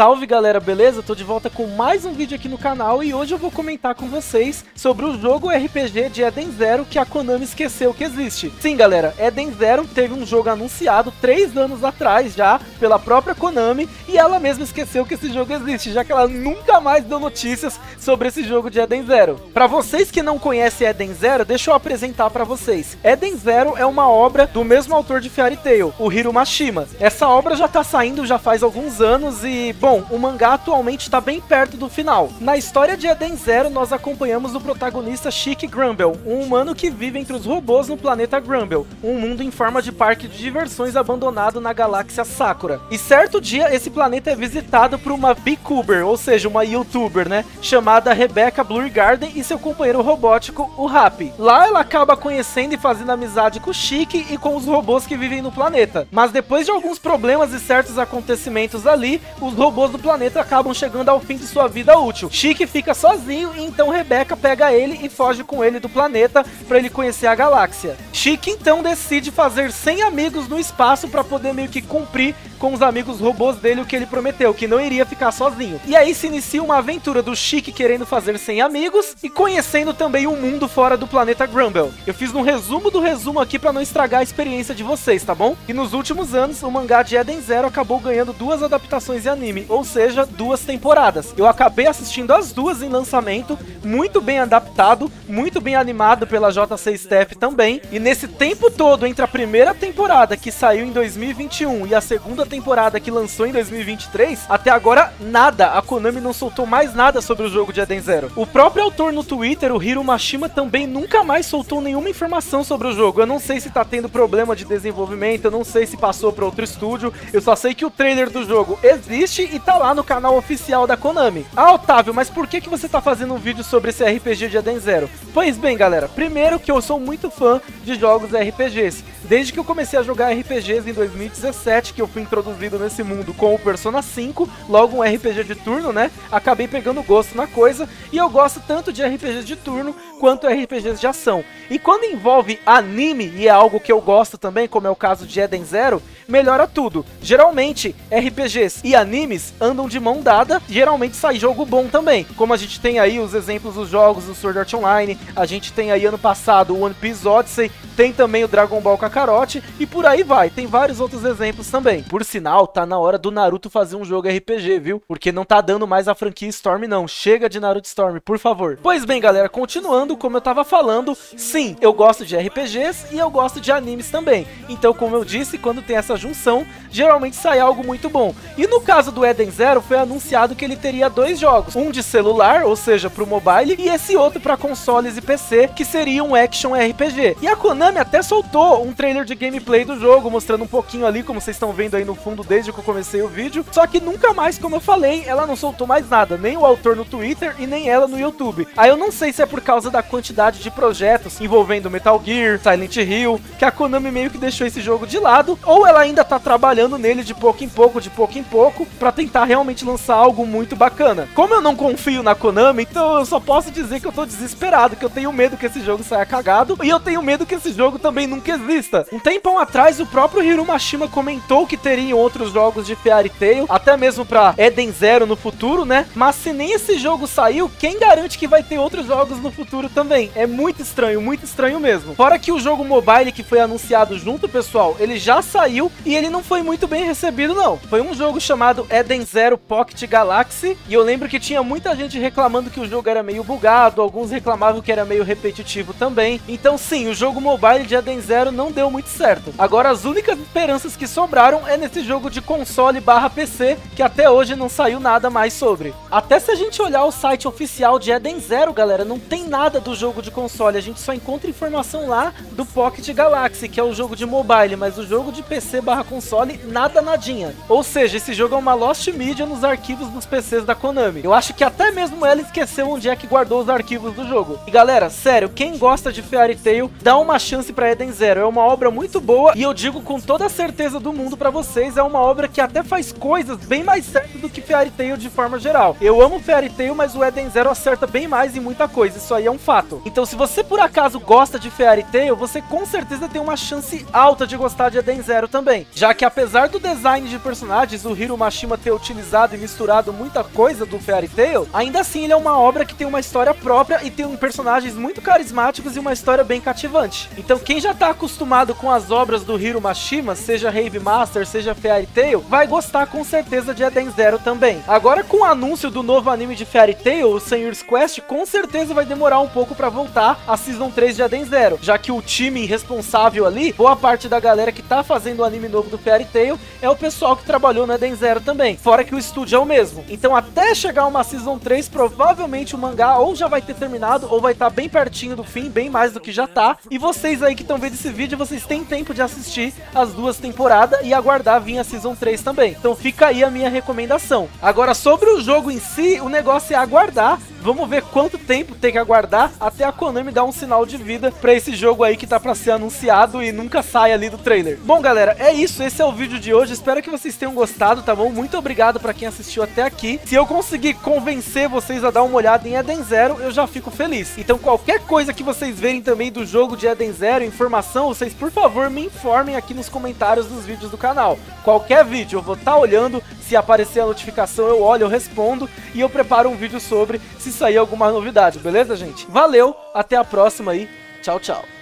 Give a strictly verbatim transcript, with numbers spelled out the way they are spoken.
Salve galera, beleza? Tô de volta com mais um vídeo aqui no canal e hoje eu vou comentar com vocês sobre o jogo R P G de Eden Zero que a Konami esqueceu que existe. Sim galera, Eden Zero teve um jogo anunciado três anos atrás já pela própria Konami e ela mesma esqueceu que esse jogo existe, já que ela nunca mais deu notícias sobre esse jogo de Eden Zero. Pra vocês que não conhecem Eden Zero, deixa eu apresentar pra vocês. Eden Zero é uma obra do mesmo autor de Fairy Tail, o Hiro Mashima. Essa obra já tá saindo já faz alguns anos e... bom, o mangá atualmente está bem perto do final. Na história de Eden Zero, nós acompanhamos o protagonista Shiki Granbell, um humano que vive entre os robôs no planeta Grumble, um mundo em forma de parque de diversões abandonado na galáxia Sakura. E certo dia, esse planeta é visitado por uma VTuber, ou seja, uma youtuber, né? Chamada Rebecca Bluegarden e seu companheiro robótico, o Rap. Lá ela acaba conhecendo e fazendo amizade com o Shiki e com os robôs que vivem no planeta. Mas depois de alguns problemas e certos acontecimentos ali, os robôs Os robôs do planeta acabam chegando ao fim de sua vida útil. Shiki fica sozinho e então Rebecca pega ele e foge com ele do planeta para ele conhecer a galáxia. Shiki então decide fazer cem amigos no espaço para poder meio que cumprir com os amigos robôs dele o que ele prometeu, que não iria ficar sozinho. E aí se inicia uma aventura do Shiki querendo fazer cem amigos e conhecendo também um mundo fora do planeta Grumble. Eu fiz um resumo do resumo aqui para não estragar a experiência de vocês, tá bom? E nos últimos anos, o mangá de Eden Zero acabou ganhando duas adaptações em anime, ou seja, duas temporadas. Eu acabei assistindo as duas em lançamento, muito bem adaptado, muito bem animado pela J C. Staff também. E nesse tempo todo, entre a primeira temporada que saiu em dois mil e vinte e um e a segunda temporada que lançou em dois mil e vinte e três, até agora nada, a Konami não soltou mais nada sobre o jogo de Eden Zero. O próprio autor no Twitter, o Hiro Mashima, também nunca mais soltou nenhuma informação sobre o jogo. Eu não sei se tá tendo problema de desenvolvimento, eu não sei se passou para outro estúdio, eu só sei que o trailer do jogo existe e tá lá no canal oficial da Konami. Ah, Otávio, mas por que que você tá fazendo um vídeo sobre esse R P G de Eden Zero? Pois bem, galera, primeiro que eu sou muito fã de jogos R P Gs. Desde que eu comecei a jogar R P Gs em dois mil e dezessete, que eu fui introduzido nesse mundo com o Persona cinco, logo um R P G de turno, né? Acabei pegando gosto na coisa, e eu gosto tanto de R P Gs de turno quanto R P Gs de ação. E quando envolve anime, e é algo que eu gosto também, como é o caso de Eden Zero, melhora tudo. Geralmente, R P Gs e animes andam de mão dada, geralmente sai jogo bom também. Como a gente tem aí os exemplos dos jogos do Sword Art Online, a gente tem aí ano passado o One Piece Odyssey, tem também o Dragon Ball X L Carote, e por aí vai, tem vários outros exemplos também. Por sinal, tá na hora do Naruto fazer um jogo R P G, viu? Porque não tá dando mais a franquia Storm não, chega de Naruto Storm, por favor. Pois bem galera, continuando, como eu tava falando, sim, eu gosto de R P Gs e eu gosto de animes também. Então como eu disse, quando tem essa junção, geralmente sai algo muito bom. E no caso do Eden Zero, foi anunciado que ele teria dois jogos, um de celular, ou seja, pro mobile, e esse outro pra consoles e P C, que seria um action R P G. E a Konami até soltou um trailer de gameplay do jogo, mostrando um pouquinho ali, como vocês estão vendo aí no fundo desde que eu comecei o vídeo, só que nunca mais, como eu falei, ela não soltou mais nada, nem o autor no Twitter e nem ela no YouTube. Aí eu não sei se é por causa da quantidade de projetos envolvendo Metal Gear, Silent Hill, que a Konami meio que deixou esse jogo de lado, ou ela ainda tá trabalhando nele de pouco em pouco, de pouco em pouco, pra tentar realmente lançar algo muito bacana. Como eu não confio na Konami, então eu só posso dizer que eu tô desesperado, que eu tenho medo que esse jogo saia cagado, e eu tenho medo que esse jogo também nunca exista. Um tempão atrás, o próprio Hiro Mashima comentou que teriam outros jogos de Fairy Tail, até mesmo pra Eden Zero no futuro, né? Mas se nem esse jogo saiu, quem garante que vai ter outros jogos no futuro também? É muito estranho, muito estranho mesmo. Fora que o jogo mobile que foi anunciado junto, pessoal, ele já saiu e ele não foi muito bem recebido, não. Foi um jogo chamado Eden Zero Pocket Galaxy, e eu lembro que tinha muita gente reclamando que o jogo era meio bugado, alguns reclamavam que era meio repetitivo também. Então sim, o jogo mobile de Eden Zero não deu muito certo. Agora as únicas esperanças que sobraram é nesse jogo de console barra P C, que até hoje não saiu nada mais sobre. Até se a gente olhar o site oficial de Eden Zero, galera, não tem nada do jogo de console, a gente só encontra informação lá do Pocket Galaxy, que é o jogo de mobile, mas o jogo de P C barra console, nada nadinha. Ou seja, esse jogo é uma lost media nos arquivos dos P Cs da Konami. Eu acho que até mesmo ela esqueceu onde é que guardou os arquivos do jogo. E galera, sério, quem gosta de Fairy Tail, dá uma chance pra Eden Zero, é uma Uma obra muito boa, e eu digo com toda a certeza do mundo pra vocês, é uma obra que até faz coisas bem mais certas do que Fairy Tail de forma geral. Eu amo Fairy Tail, mas o Eden Zero acerta bem mais em muita coisa, isso aí é um fato. Então se você por acaso gosta de Fairy Tail, você com certeza tem uma chance alta de gostar de Eden Zero também, já que apesar apesar do design de personagens, o Hiro Mashima ter utilizado e misturado muita coisa do Fairy Tail, ainda assim ele é uma obra que tem uma história própria e tem personagens muito carismáticos e uma história bem cativante. Então quem já tá acostumado com as obras do Hiro Mashima, seja Rave Master, seja Fairy Tail, vai gostar com certeza de Eden Zero também. Agora, com o anúncio do novo anime de Fairy Tail, o Senhor's Quest, com certeza vai demorar um pouco pra voltar a Season três de Eden Zero, já que o time responsável ali, boa parte da galera que tá fazendo o anime novo do Fairy Tail, é o pessoal que trabalhou no Eden Zero também, fora que o estúdio é o mesmo. Então até chegar uma Season três, provavelmente o mangá ou já vai ter terminado ou vai estar bem pertinho do fim, bem mais do que já tá. E vocês aí que estão vendo esse vídeo, vocês têm tempo de assistir as duas temporadas e aguardar vir a Season três também. Então fica aí a minha recomendação. Agora, sobre o jogo em si, o negócio é aguardar. Vamos ver quanto tempo tem que aguardar até a Konami dar um sinal de vida pra esse jogo aí que tá pra ser anunciado e nunca sai ali do trailer. Bom, galera, é isso. Esse é o vídeo de hoje. Espero que vocês tenham gostado, tá bom? Muito obrigado pra quem assistiu até aqui. Se eu conseguir convencer vocês a dar uma olhada em Eden Zero, eu já fico feliz. Então qualquer coisa que vocês verem também do jogo de Eden Zero, informação, vocês por favor me informem aqui nos comentários dos vídeos do canal. Qualquer vídeo eu vou estar olhando, se aparecer a notificação eu olho, eu respondo e eu preparo um vídeo sobre se sair alguma novidade, beleza, gente? Valeu, até a próxima aí, tchau, tchau.